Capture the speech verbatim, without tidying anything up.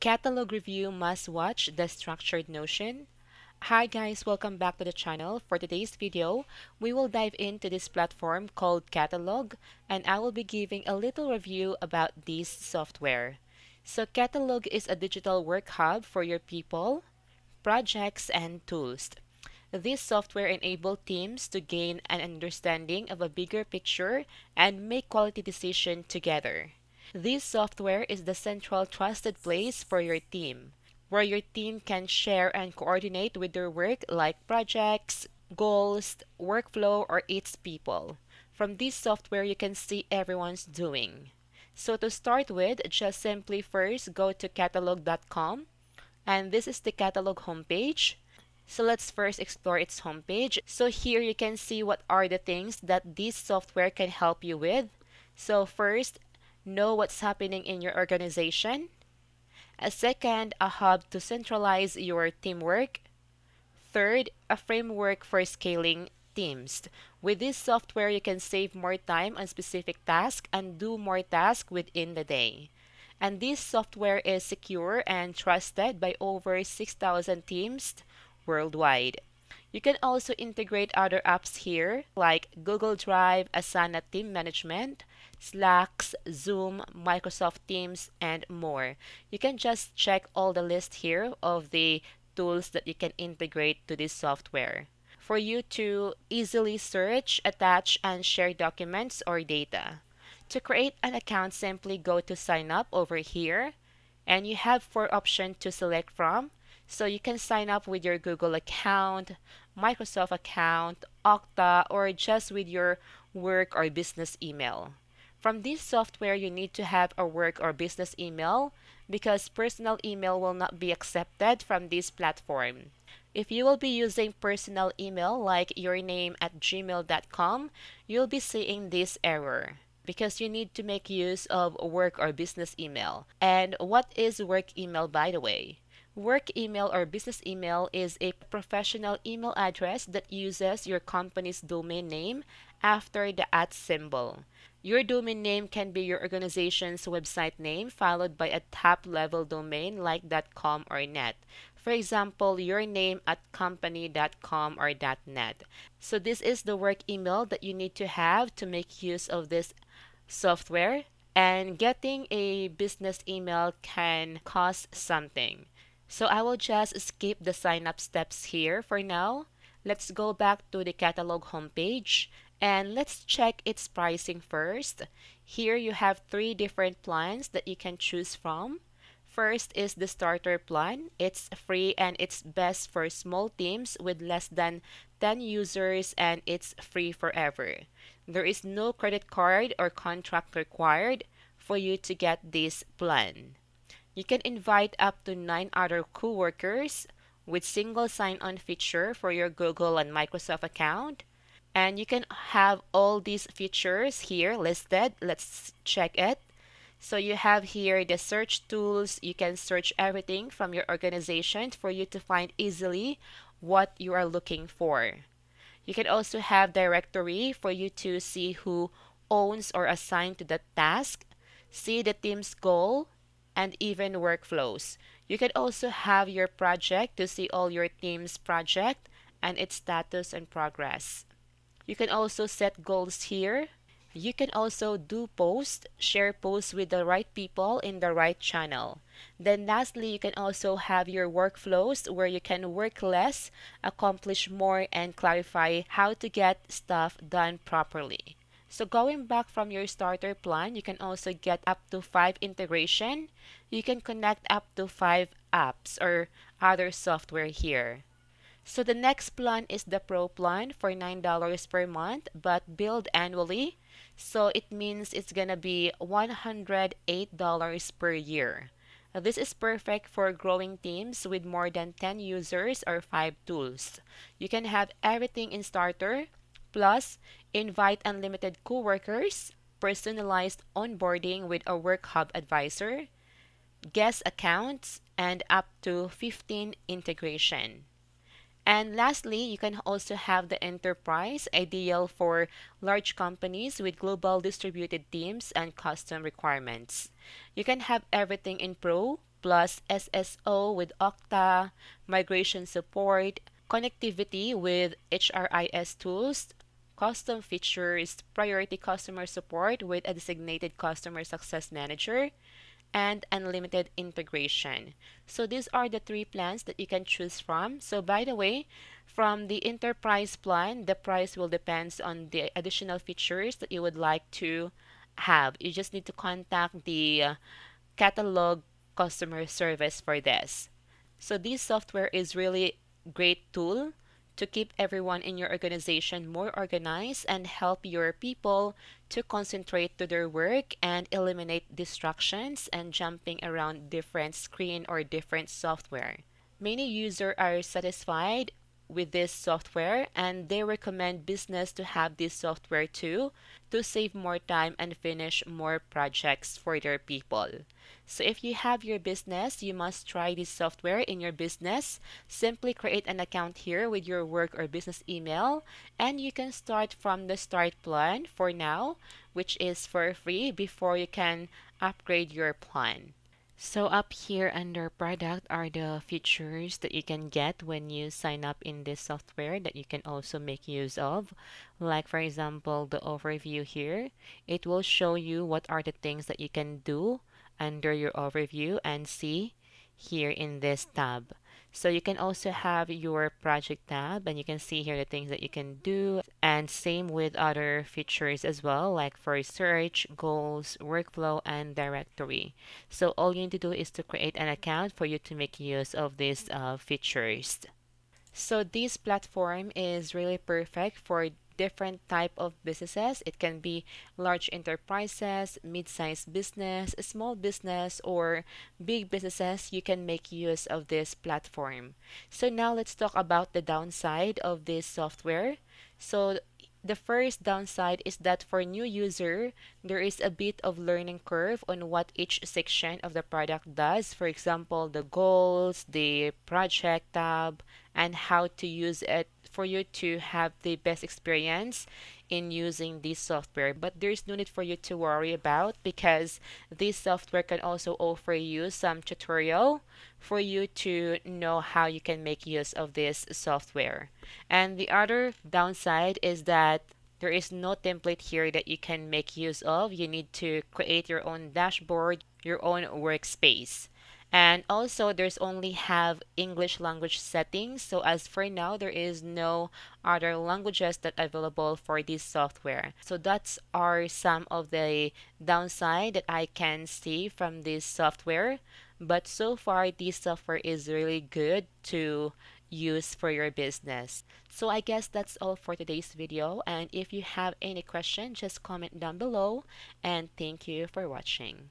Qatalog review must watch the structured notion. Hi guys, welcome back to the channel. For today's video, we will dive into this platform called Qatalog, and I will be giving a little review about this software. So Qatalog is a digital work hub for your people, projects, and tools. This software enables teams to gain an understanding of a bigger picture and make quality decisions together. This software is the central trusted place for your team, where your team can share and coordinate with their work like projects, goals, workflow, or its people. From this software, you can see everyone's doing. So to start with, just simply first go to Qatalog dot com, and this is the Qatalog homepage. So let's first explore its homepage. So here you can see what are the things that this software can help you with. So first, know what's happening in your organization. A second, a hub to centralize your teamwork. Third, a framework for scaling teams. With this software, you can save more time on specific tasks and do more tasks within the day. And this software is secure and trusted by over six thousand teams worldwide. You can also integrate other apps here like Google Drive, Asana Team Management, Slack, Zoom, Microsoft Teams, and more. You can just check all the list here of the tools that you can integrate to this software for you to easily search, attach, and share documents or data. To create an account, simply go to sign up over here, and you have four options to select from. So you can sign up with your Google account, Microsoft account, Okta, or just with your work or business email. From this software, you need to have a work or business email because personal email will not be accepted from this platform. If you will be using personal email like your name at gmail dot com, you'll be seeing this error, because you need to make use of work or business email. And what is work email, by the way? Work email or business email is a professional email address that uses your company's domain name after the at symbol. Your domain name can be your organization's website name followed by a top-level domain like .com or .net. For example, your name at company dot com or .net. So this is the work email that you need to have to make use of this software. And getting a business email can cost something. So I will just skip the sign up steps here for now. Let's go back to the Qatalog homepage and let's check its pricing first. Here you have three different plans that you can choose from. First is the starter plan. It's free and it's best for small teams with less than ten users, and it's free forever. There is no credit card or contract required for you to get this plan. You can invite up to nine other coworkers with single sign-on feature for your Google and Microsoft account. And you can have all these features here listed. Let's check it. So you have here the search tools. You can search everything from your organization for you to find easily what you are looking for. You can also have directory for you to see who owns or assigned to that task, see the team's goal, and even workflows. You can also have your project to see all your team's project and its status and progress. You can also set goals here. You can also do posts, share posts with the right people in the right channel. Then lastly, you can also have your workflows where you can work less, accomplish more, and clarify how to get stuff done properly. So going back from your starter plan, you can also get up to five integration. You can connect up to five apps or other software here. So the next plan is the Pro plan for nine dollars per month, but billed annually. So it means it's gonna be one hundred eight dollars per year. Now, this is perfect for growing teams with more than ten users or five tools. You can have everything in starter, plus invite unlimited coworkers, personalized onboarding with a work hub advisor, guest accounts, and up to fifteen integration. And lastly, you can also have the enterprise, ideal for large companies with global distributed teams and custom requirements. You can have everything in Pro, plus S S O with Okta, migration support, connectivity with H R I S tools, custom features, priority customer support with a designated customer success manager, and unlimited integration. So these are the three plans that you can choose from. So by the way, from the enterprise plan, the price will depend on the additional features that you would like to have. You just need to contact the uh, Qatalog customer service for this. So this software is really great tool to keep everyone in your organization more organized and help your people to concentrate to their work and eliminate distractions and jumping around different screen or different software. Many users are satisfied with this software and they recommend business to have this software too to save more time and finish more projects for their people. So if you have your business, you must try this software in your business. Simply create an account here with your work or business email, and you can start from the start plan for now, which is for free before you can upgrade your plan. So up here under product are the features that you can get when you sign up in this software that you can also make use of. Like for example, the overview here, it will show you what are the things that you can do under your overview and see here in this tab. So you can also have your project tab, and you can see here the things that you can do, and same with other features as well, like for search, goals, workflow, and directory. So all you need to do is to create an account for you to make use of these uh, features. So this platform is really perfect for different type of businesses. It can be large enterprises, mid-sized business, small business, or big businesses. You can make use of this platform. So now let's talk about the downside of this software. So the first downside is that for new user, there is a bit of learning curve on what each section of the product does. For example, the goals, the project tab, and how to use it for you to have the best experience in using this software. But there's no need for you to worry about, because this software can also offer you some tutorial for you to know how you can make use of this software. And the other downside is that there is no template here that you can make use of. You need to create your own dashboard, your own workspace. And also, there's only have English language settings. So as for now, there is no other languages that are available for this software. So that's are some of the downside that I can see from this software. But so far, this software is really good to use for your business. So I guess that's all for today's video. And if you have any question, just comment down below. And thank you for watching.